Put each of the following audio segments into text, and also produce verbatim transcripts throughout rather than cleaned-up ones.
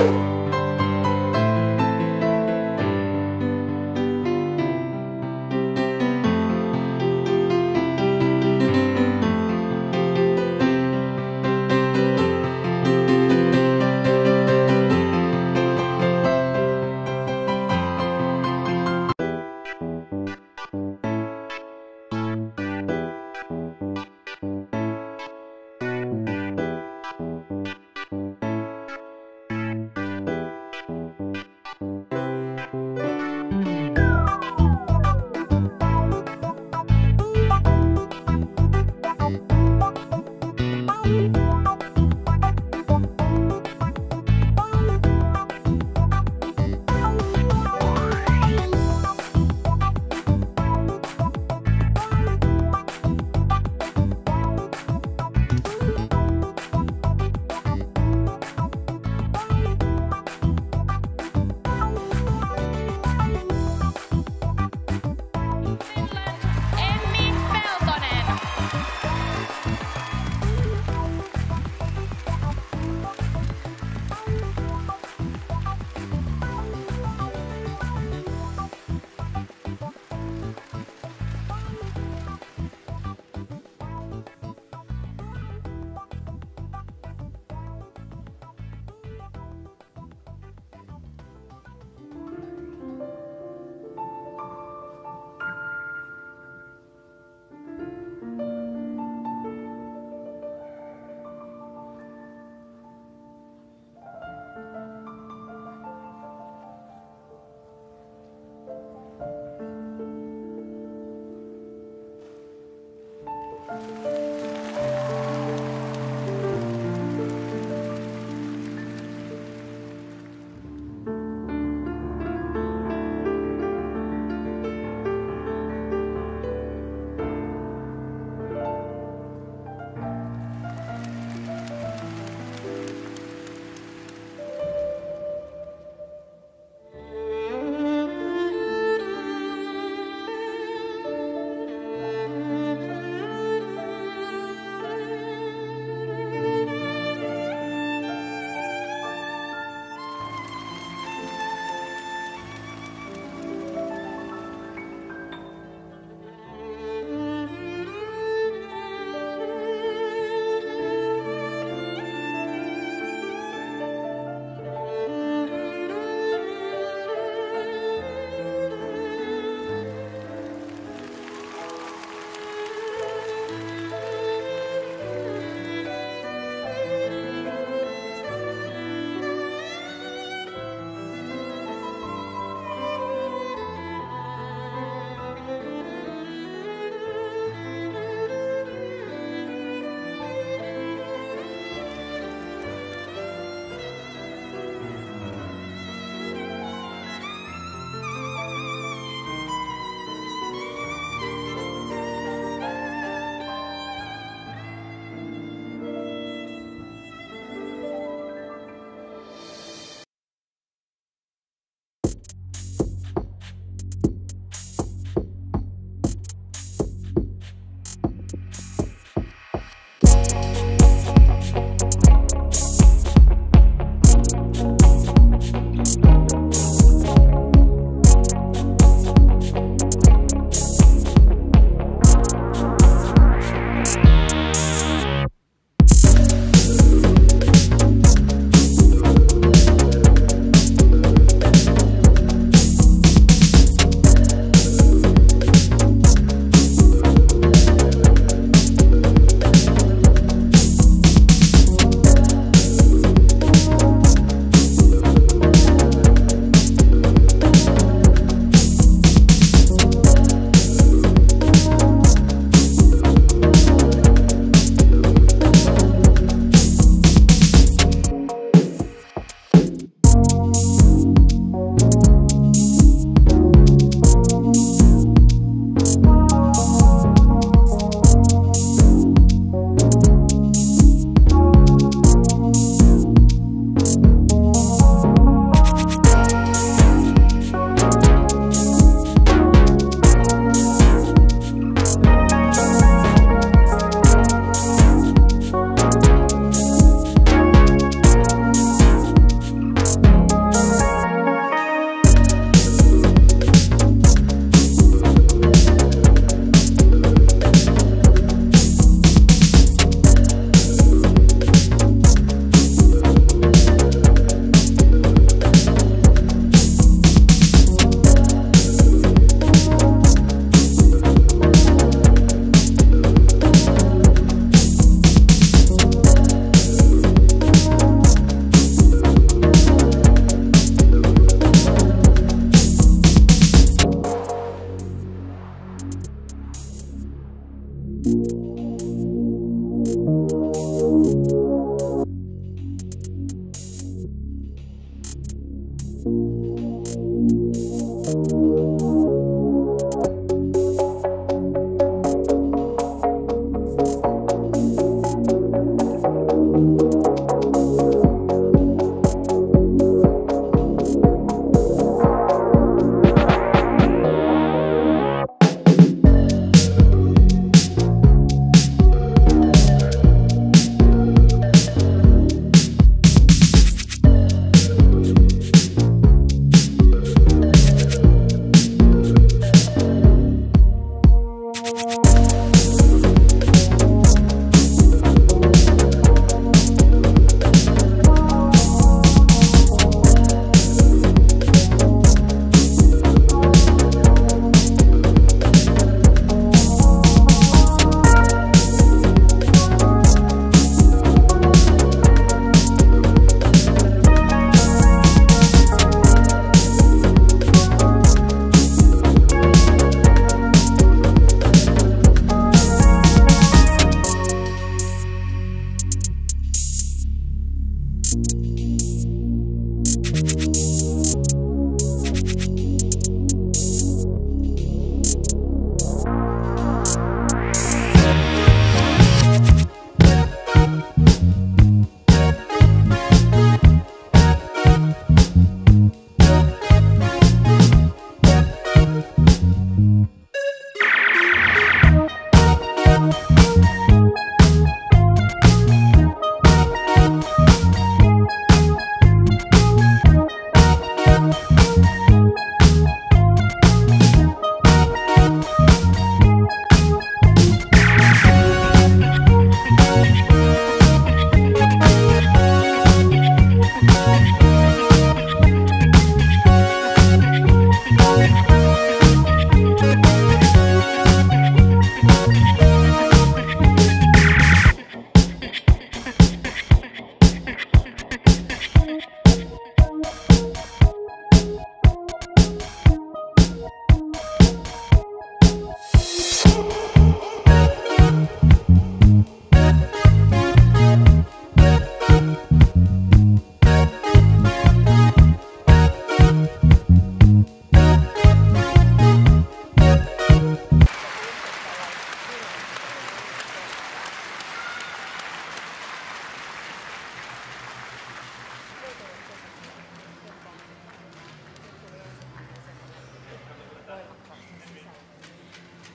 Music.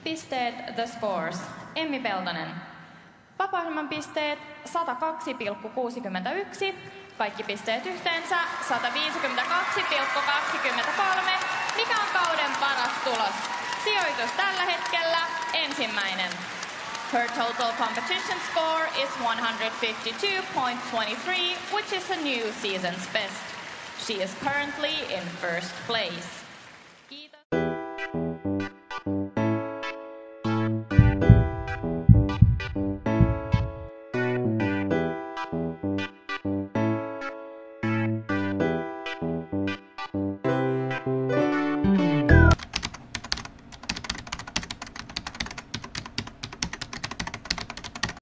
Pisteet The Scores. Emmi Peltonen. Vapaaohjelman pisteet sata kaksi pilkku kuusikymmentäyksi, kaikki pisteet yhteensä sata viisikymmentäkaksi pilkku kaksikymmentäkolme, mikä on kauden paras tulos. Sijoitus tällä hetkellä ensimmäinen. Her total competition score is one hundred fifty-two point two three, which is a new season's best. She is currently in first place.